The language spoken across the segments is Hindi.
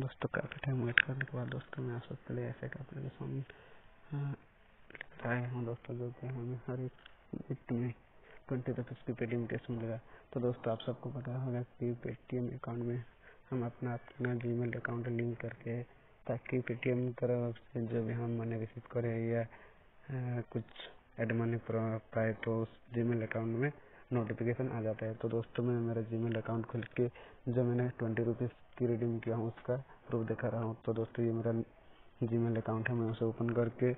दोस्तों काफ़ी टाइम वेट करने के बाद दोस्तों मैं आप सबके लिए ऐसे एप्लीकेशन आए हूँ दोस्तों, जो कि हमें हर एक वित्त में 20 रुपीज़ की पेटीएम कैश मिलेगा। तो दोस्तों आप सबको पता होगा कि पेटीएम अकाउंट में हम अपना जीमेल अकाउंट लिंक करके, ताकि पेटीएम तरफ से जो भी हम मनी रिसीव करें या कुछ एड मनी पाए तो उस जीमेल अकाउंट में नोटिफिकेशन आ जाता है। तो दोस्तों मैं मेरा जीमेल अकाउंट खोल के जो मैंने 20 रुपीज़ की रिडीम किया हूँ उसका प्रूफ दिखा रहा हूँ। तो दोस्तों ये मेरा जीमेल अकाउंट है, मैं उसे ओपन करके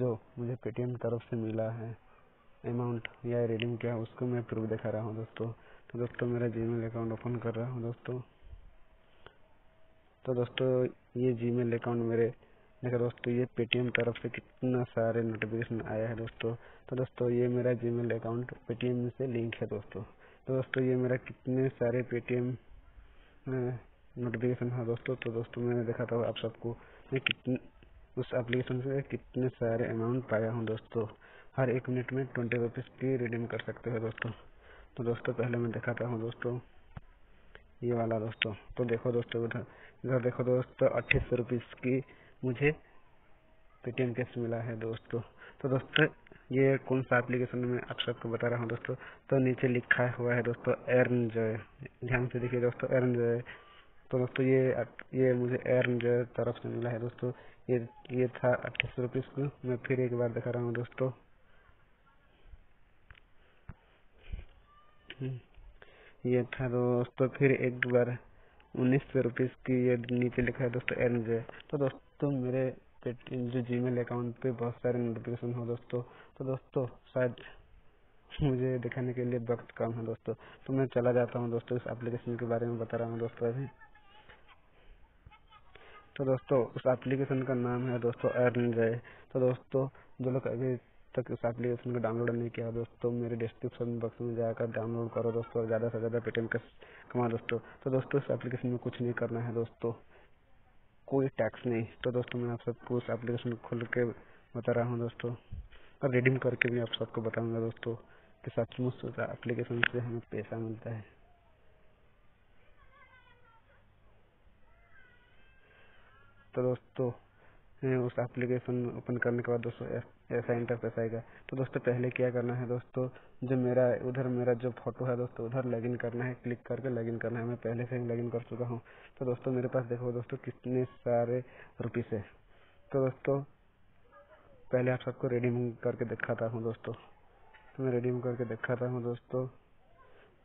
जो मुझे पेटीएम तरफ से मिला है अमाउंट या रिडीम किया उसको मैं प्रूफ दिखा रहा हूँ दोस्तों। तो दोस्तों मेरा जीमेल अकाउंट ओपन कर रहा हूँ दोस्तों। तो दोस्तों ये जीमेल अकाउंट मेरे देखो दोस्तों, ये पेटीएम तरफ से कितना सारे नोटिफिकेशन आया है दोस्तों। तो दोस्तों ये मेरा जीमेल अकाउंट पेटीएम से लिंक है दोस्तों। तो दोस्तों ये मेरा कितने सारे पेटीएम नोटिफिकेशन है दोस्तों। तो दोस्तों मैंने दिखाता हूँ आप सबको मैं कितने उस एप्लीकेशन से कितने सारे अमाउंट पाया हूँ दोस्तों। हर एक मिनट में 20 रुपीज़ की रिडीम कर सकते हो दोस्तों। तो दोस्तों पहले मैं दिखाता हूँ दोस्तों ये वाला दोस्तों। तो देखो दोस्तों इधर देखो दोस्तों 28 रुपीज़ की मुझे पेटीएम कैश मिला है दोस्तों। तो दोस्तों ये कौन सा एप्लीकेशन में आप सबको बता रहा हूँ दोस्तों। तो नीचे लिखा हुआ है दोस्तों एर्नजॉय, ध्यान से देखिए दोस्तों एर्नजॉय। तो दोस्तों ये मुझे एर्नजॉय तरफ से मिला है दोस्तों। ये था 28 रुपीज़ को मैं फिर एक बार दिखा रहा हूँ दोस्तों। ये था दोस्तों फिर एक बार 19 रुपीज़ की, ये नीचे लिखा है दोस्तों एर्नजॉय। तो दोस्तों मेरे जो जीमेल अकाउंट पे बहुत सारे नोटिफिकेशन हो दोस्तों। तो दोस्तों शायद मुझे दिखाने के लिए वक्त कम है दोस्तों, तो मैं चला जाता हूँ दोस्तों। इस एप्लीकेशन के बारे में बता रहा हूँ दोस्तों अभी। तो दोस्तों उस एप्लीकेशन का नाम है दोस्तों एर्नजॉय। तो दोस्तों जो लोग अभी तक इस एप्लीकेशन को डाउनलोड नहीं किया दोस्तों, मेरे डिस्क्रिप्शन बॉक्स में जाकर डाउनलोड करो दोस्तों, ज़्यादा से ज़्यादा पेटीएम कैश कमा दोस्तों। तो दोस्तों इस एप्लीकेशन में कुछ नहीं करना है दोस्तों, कोई टैक्स नहीं। तो दोस्तों मैं आप सबको उस एप्लीकेशन खोल के बता रहा हूँ दोस्तों, और रिडीम करके भी आप सबको बताऊँगा दोस्तों कि सचमुच उस एप्लीकेशन से हमें पैसा मिलता है। तो दोस्तों उस एप्लीकेशन ओपन करने के बाद दोस्तों ऐसा इंटरफेस आएगा। तो दोस्तों पहले क्या करना है दोस्तों, जो मेरा जो फोटो है दोस्तों उधर लॉगिन करना है, क्लिक करके लॉगिन करना है। मैं पहले से ही लॉगिन कर चुका हूँ। तो दोस्तों मेरे पास देखो दोस्तों कितने सारे रुपीज़ है। तो दोस्तों पहले आप सबको रिडीम करके दिखाता हूँ दोस्तों। तो मैं रिडीम करके दिखाता हूँ दोस्तों।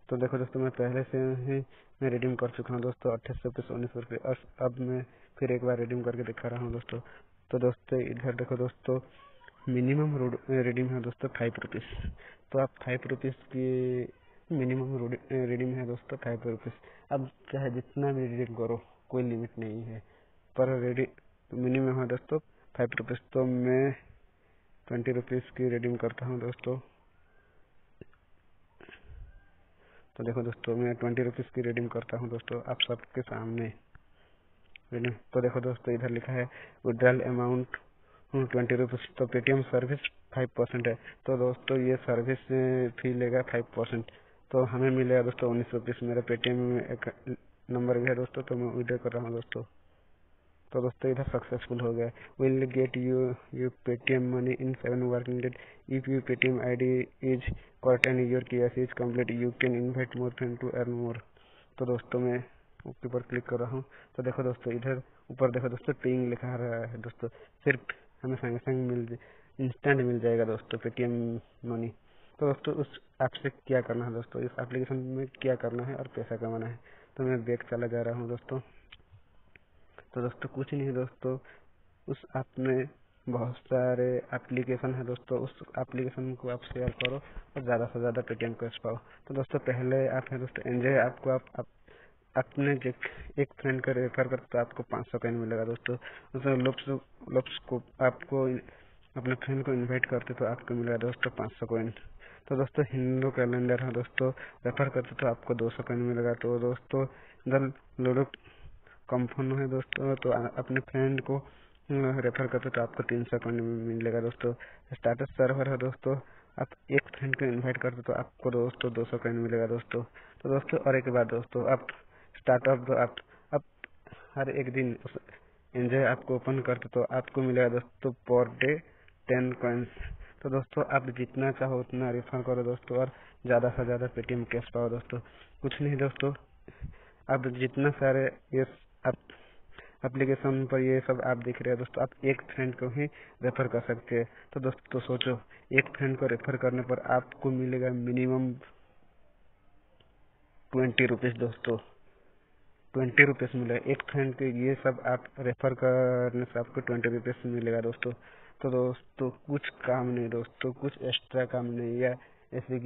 तो देखो दोस्तों मैं पहले से ही मैं रिडीम कर चुका हूँ दोस्तों 28 रुपीज़ 19 रुपये। अब मैं फिर एक बार रिडीम करके दिखा रहा हूँ दोस्तों। तो दोस्तों इधर देखो दोस्तों मिनिमम रिडीम है दोस्तों 5 रुपीज़। तो आप 5 रुपीज़ की मिनिमम रिडीम है दोस्तों 5 रुपीज़। अब चाहे जितना भी रिडीम करो कोई लिमिट नहीं है, पर मिनिमम है दोस्तों 5 रुपीज़। तो मैं 20 रुपीज़ की रिडीम करता हूँ दोस्तों। तो देखो दोस्तों मैं 20 रुपीज़ की रिडीम करता हूँ दोस्तों आप सबके सामने। तो देखो दोस्तों इधर लिखा है विड्रॉल अमाउंट 20 रुपीज़। तो पेटीएम सर्विस 5% है। तो दोस्तों ये सर्विस फी लेगा 5%। तो हमें मिलेगा दोस्तों 19 रुपीज़। मेरा पेटीएम एक नंबर भी है दोस्तों, तो मैं विड्रॉ कर रहा हूँ दोस्तों। तो दोस्तों इधर सक्सेसफुल हो गया। Will get you Paytm money in 7 working days if you Paytm ID is correct and your case is complete, you can invite more friend to earn more. तो दोस्तों मैं ओके पर क्लिक कर रहा हूँ। तो देखो दोस्तों इधर ऊपर देखो दोस्तों पेइंग लिखा रहा है दोस्तों, सिर्फ हमें संगे संग इंस्टेंट मिल जाएगा दोस्तों पेटीएम मनी। तो दोस्तों उस ऐप से क्या करना है दोस्तों, इस एप्लीकेशन में क्या करना है और पैसा कमाना है। तो मैं बैक चला जा रहा हूँ दोस्तों। तो दोस्तों कुछ नहीं दोस्तों, उस ऐप में बहुत सारे एप्लीकेशन है दोस्तों, उस एप्लीकेशन को आप शेयर करो और ज़्यादा से ज़्यादा पेटीएम कैश पाओ। तो दोस्तों पहले ऐप है दोस्तों एर्नजॉय ऐप को आप अपने एक फ्रेंड को रेफर कर तो आपको 500 कॉइन मिलेगा दोस्तों। लुप्स को आपको अपने फ्रेंड को इन्वाइट करते तो आपको मिलेगा दोस्तों 500 कॉइन। तो दोस्तों हिंदू कैलेंडर है दोस्तों, रेफर करते तो आपको 200 कॉइन मिलेगा। तो दोस्तों इधर लूडो कंफर्म है दोस्तों, तो अपने फ्रेंड को रेफर करते तो आपको 300 कॉइन मिलेगा दोस्तों। स्टेटस सर्वर है दोस्तों, आप एक फ्रेंड को इन्वाइट करते तो आपको दोस्तों 200 कॉइन मिलेगा दोस्तों। तो दोस्तों और एक बात दोस्तों, आप स्टार्टअप आप हर एक दिन एंजॉय आपको ओपन करते तो आपको मिलेगा दोस्तों पर डे 10 कॉइन्स। तो दोस्तों आप जितना चाहो उतना रिफंड करो दोस्तों और ज़्यादा से ज़्यादा पेटीएम कैश पाओ दोस्तों। कुछ नहीं दोस्तों, आप जितना सारे ये एप्लीकेशन पर ये सब आप देख रहे हैं दोस्तों, आप एक फ्रेंड को ही रेफर कर सकते हैं। तो दोस्तों सोचो, एक फ्रेंड को रेफर करने पर आपको मिलेगा मिनिमम 20 रुपीज़ दोस्तों, 20 रुपीज़ मिलेगा एक फ्रेंड के। ये सब आप रेफर करने से आपको 20 रुपीज़ मिलेगा दोस्तों। तो दोस्तों कुछ काम नहीं दोस्तों, कुछ एक्स्ट्रा काम नहीं है। जैसे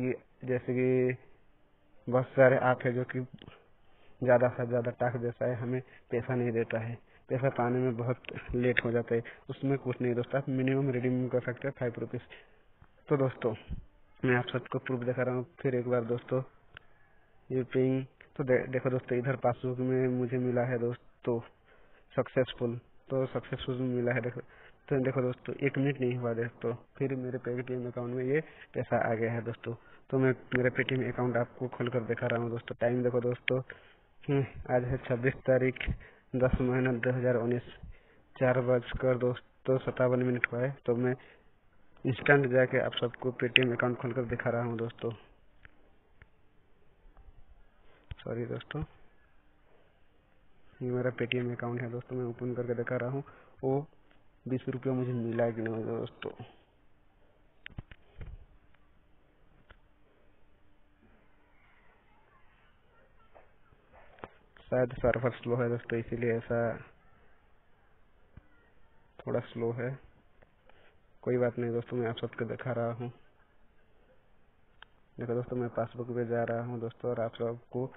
कि बहुत सारे ऐप है जो कि ज़्यादा से ज़्यादा टैक्स देता है, हमें पैसा नहीं देता है, पैसा पाने में बहुत लेट हो जाता है। उसमें कुछ नहीं दोस्तों, आप मिनिमम रिडीम कर सकते हैं 5 रुपीज़। तो दोस्तों मैं आप सबको प्रूफ दिखा रहा हूँ फिर एक बार दोस्तों, यू पेइंग। तो देखो दोस्तों, इधर पासबुक में मुझे मिला है दोस्तों सक्सेसफुल, तो सक्सेसफुल मिला है। देखो दोस्तों, 1 मिनट नहीं हुआ दोस्तों, फिर मेरे पेटीएम अकाउंट में ये पैसा आ गया है दोस्तों। तो मैं मेरे पेटीएम अकाउंट आपको खोलकर दिखा रहा हूँ दोस्तों। टाइम देखो दोस्तों, आज है 26 तारीख 10 महीना 2019, 4:57 हुआ है। तो मैं इंस्टेंट जाके आप सबको पेटीएम अकाउंट खोलकर दिखा रहा हूँ दोस्तों। सॉरी दोस्तों, ये मेरा पेटीएम अकाउंट है दोस्तों, मैं ओपन करके दिखा रहा हूँ। वो 20 रुपये मुझे मिला कि नहीं दोस्तों। शायद सर्वर स्लो है दोस्तों, इसीलिए ऐसा थोड़ा स्लो है। कोई बात नहीं दोस्तों, मैं आप सबको दिखा रहा हूँ। देखो दोस्तों, मैं पासबुक पे जा रहा हूँ दोस्तों और आप सबको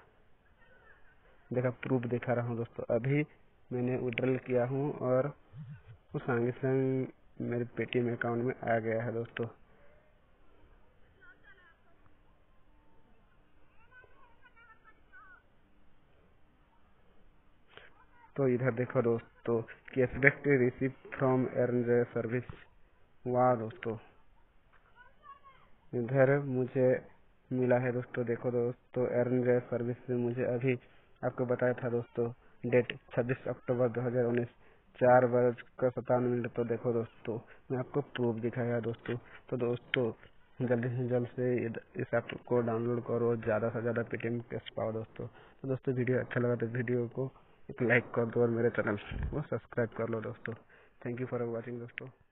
देखा प्रूफ दिखा रहा हूँ दोस्तों। अभी मैंने विड्रॉल किया हूँ और उस संगे संग मेरे पेटीएम अकाउंट में आ गया है दोस्तों। तो इधर देखो दोस्तों, cashback receipt from Earnjoy service. वाह दोस्तों, इधर मुझे मिला है दोस्तों। देखो दोस्तों, एर्नजॉय सर्विस से मुझे अभी आपको बताया था दोस्तों, डेट 26 अक्टूबर 2019, 4:57। तो देखो दोस्तों, मैं आपको प्रूफ दिखाया दोस्तों। तो दोस्तों जल्दी से जल्द से इस ऐप को डाउनलोड करो और ज़्यादा से ज़्यादा पेटीएम कैश पाओ दोस्तों। तो दोस्तों वीडियो अच्छा लगा तो वीडियो को एक लाइक कर दो और मेरे चैनल को सब्सक्राइब कर लो दोस्तों। थैंक यू फॉर वॉचिंग दोस्तों।